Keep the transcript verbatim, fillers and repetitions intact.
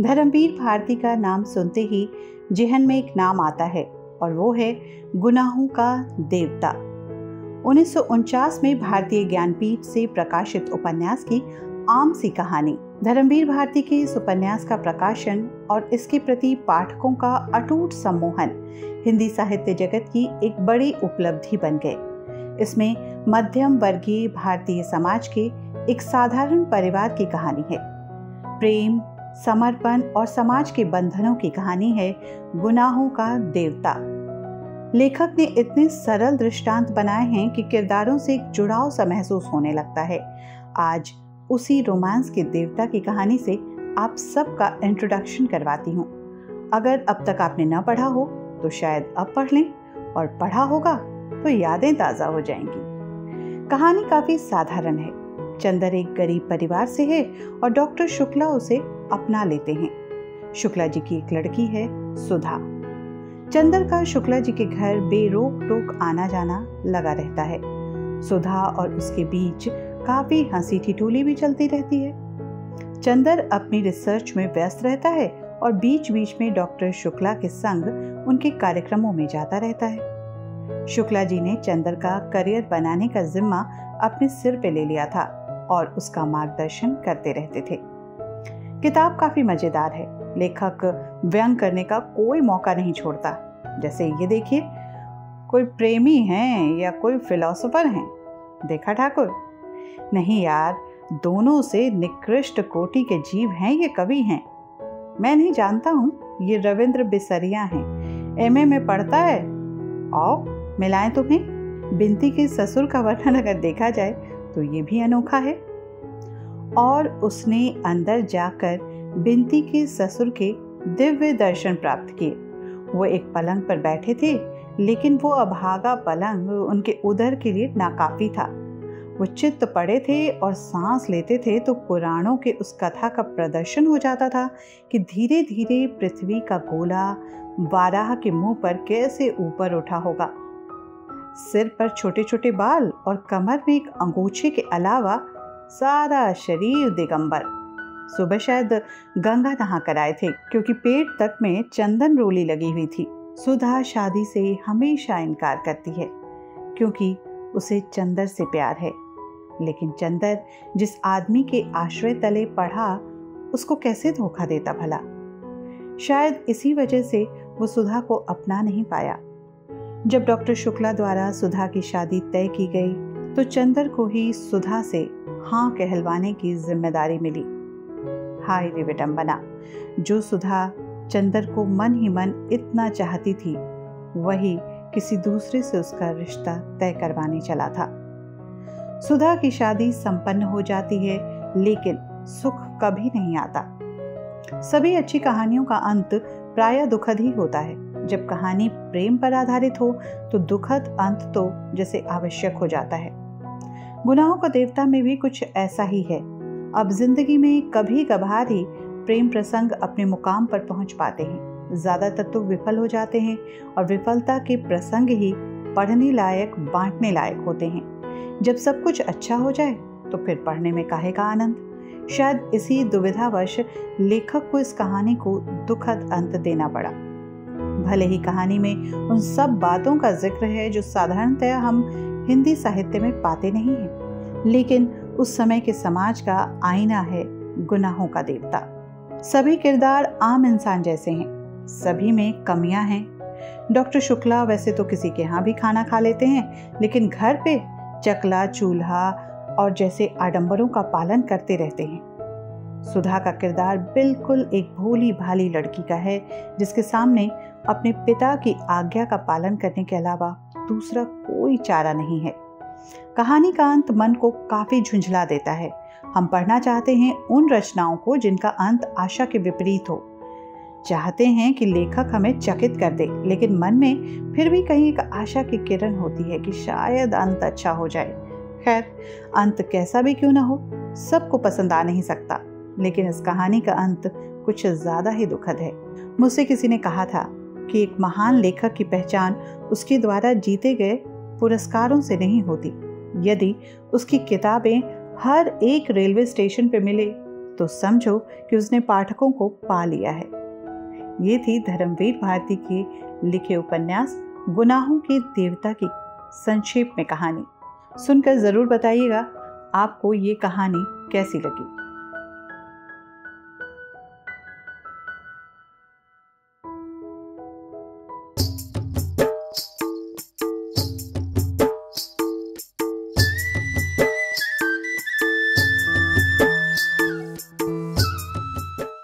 धर्मवीर भारती का नाम सुनते ही जेहन में एक नाम आता है और वो है गुनाहों का देवता। उन्नीस सौ उनचास में भारतीय ज्ञानपीठ से प्रकाशित उपन्यास की आम सी कहानी। धर्मवीर भारती के इस उपन्यास का प्रकाशन और इसके प्रति पाठकों का अटूट सम्मोहन हिंदी साहित्य जगत की एक बड़ी उपलब्धि बन गए। इसमें मध्यम वर्गीय भारतीय समाज के एक साधारण परिवार की कहानी है। प्रेम, समर्पण और समाज के बंधनों की कहानी है गुनाहों का देवता। लेखक ने इतने सरल दृष्टांत बनाए हैं कि किरदारों से एक जुड़ाव सा महसूस होने लगता है। आज उसी रोमांस के देवता की कहानी से आप सबका इंट्रोडक्शन करवाती हूँ। अगर अब तक आपने ना पढ़ा हो तो शायद अब पढ़ लें, और पढ़ा होगा तो यादें ताज़ा हो जाएंगी। कहानी काफ़ी साधारण है। चंदर एक गरीब परिवार से है और डॉक्टर शुक्ला उसे अपना लेते हैं। शुक्ला जी की एक लड़की है, सुधा। चंदर का शुक्ला जी के घर बेरोक टोक आना जाना लगा रहता है। सुधा और उसके बीच काफी हंसी ठिठोली भी चलती रहती है। चंदर अपनी रिसर्च में व्यस्त रहता है और बीच बीच में डॉक्टर शुक्ला के संग उनके कार्यक्रमों में जाता रहता है। शुक्ला जी ने चंदर का करियर बनाने का जिम्मा अपने सिर पे ले लिया था और उसका मार्गदर्शन करते रहते थे। किताब काफी मजेदार है। लेखक व्यंग करने का कोई मौका नहीं छोड़ता। जैसे ये देखिए, कोई प्रेमी हैं या कोई फिलोसोफर हैं, देखा ठाकुर? नहीं यार, दोनों से निकृष्ट कोटि के जीव हैं ये कवि हैं। मैं नहीं जानता हूँ, ये रविंद्र बिसरिया हैं, एमए में पढ़ता है। आओ मिलाएं तुम्हें। बिनती के ससुर का वर्णन अगर देखा जाए तो ये भी अनोखा है। और उसने अंदर जाकर बिनती के ससुर के दिव्य दर्शन प्राप्त किए। वो एक पलंग पर बैठे थे, लेकिन वो अभागा पलंग उनके उदर के लिए नाकाफी था। वो चित्त पड़े थे और सांस लेते थे तो पुराणों के उस कथा का प्रदर्शन हो जाता था कि धीरे धीरे पृथ्वी का गोला वाराह के मुंह पर कैसे ऊपर उठा होगा। सिर पर छोटे छोटे बाल और कमर में एक अंगूछे के अलावा सारा शरीर दिगंबर। सुबह शायद गंगा नहा कर आए थे क्योंकि पेट तक में चंदन रोली लगी हुई थी। सुधा शादी से हमेशा इनकार करती है क्योंकि उसे चंदर से प्यार है, लेकिन चंदर जिस आदमी के आश्रय तले पढ़ा उसको कैसे धोखा देता भला। शायद इसी वजह से वो सुधा को अपना नहीं पाया। जब डॉक्टर शुक्ला द्वारा सुधा की शादी तय की गई तो चंदर को ही सुधा से हाँ कहलवाने की जिम्मेदारी मिली। हाय रे विडंबना, जो सुधा चंदर को मन ही मन इतना चाहती थी वही किसी दूसरे से उसका रिश्ता तय करवाने चला था। सुधा की शादी संपन्न हो जाती है, लेकिन सुख कभी नहीं आता। सभी अच्छी कहानियों का अंत प्रायः दुखद ही होता है। जब कहानी प्रेम पर आधारित हो तो दुखद अंत तो जैसे आवश्यक हो जाता है। गुनाहों का देवता में भी कुछ ऐसा ही है। अब जिंदगी में कभी कभार ही प्रेम प्रसंग अपने मुकाम पर पहुंच पाते हैं, ज़्यादातर तो विफल हो जाते हैं और विफलता के प्रसंग ही पढ़ने लायक, बांटने लायक होते हैं। जब सब कुछ अच्छा हो जाए तो फिर पढ़ने में काहे का आनंद। शायद इसी दुविधावश लेखक को इस कहानी को दुखद अंत देना पड़ा। भले ही कहानी में उन सब बातों का जिक्र है जो साधारणतया हम हिंदी साहित्य में पाते नहीं हैं, लेकिन उस समय के समाज का आईना है गुनाहों का देवता। सभी किरदार आम इंसान जैसे हैं, सभी में कमियां हैं। डॉक्टर शुक्ला वैसे तो किसी के यहाँ भी खाना खा लेते हैं, लेकिन घर पे चकला चूल्हा और जैसे आडंबरों का पालन करते रहते हैं। सुधा का किरदार बिल्कुल एक भोली भाली लड़की का है जिसके सामने अपने पिता की आज्ञा का पालन करने के अलावा दूसरा कोई चारा नहीं है। कहानी का अंत मन को काफ़ी झुंझला देता है। हम पढ़ना चाहते हैं उन रचनाओं को जिनका अंत आशा के विपरीत हो। चाहते हैं कि लेखक हमें चकित कर दे, लेकिन मन में फिर भी कहीं एक आशा की किरण होती है कि शायद अंत अच्छा हो जाए। खैर, अंत कैसा भी क्यों ना हो, सबको पसंद आ नहीं सकता, लेकिन इस कहानी का अंत कुछ ज़्यादा ही दुखद है। मुझसे किसी ने कहा था कि एक महान लेखक की पहचान उसके द्वारा जीते गए पुरस्कारों से नहीं होती। यदि उसकी किताबें हर एक रेलवे स्टेशन पर मिले तो समझो कि उसने पाठकों को पा लिया है। ये थी धर्मवीर भारती के लिखे उपन्यास गुनाहों के देवता की संक्षेप में कहानी। सुनकर ज़रूर बताइएगा आपको ये कहानी कैसी लगी।